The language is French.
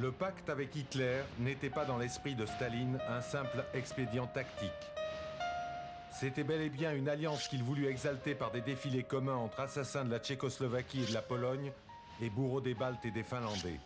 Le pacte avec Hitler n'était pas dans l'esprit de Staline un simple expédient tactique. C'était bel et bien une alliance qu'il voulut exalter par des défilés communs entre assassins de la Tchécoslovaquie et de la Pologne et bourreaux des Baltes et des Finlandais.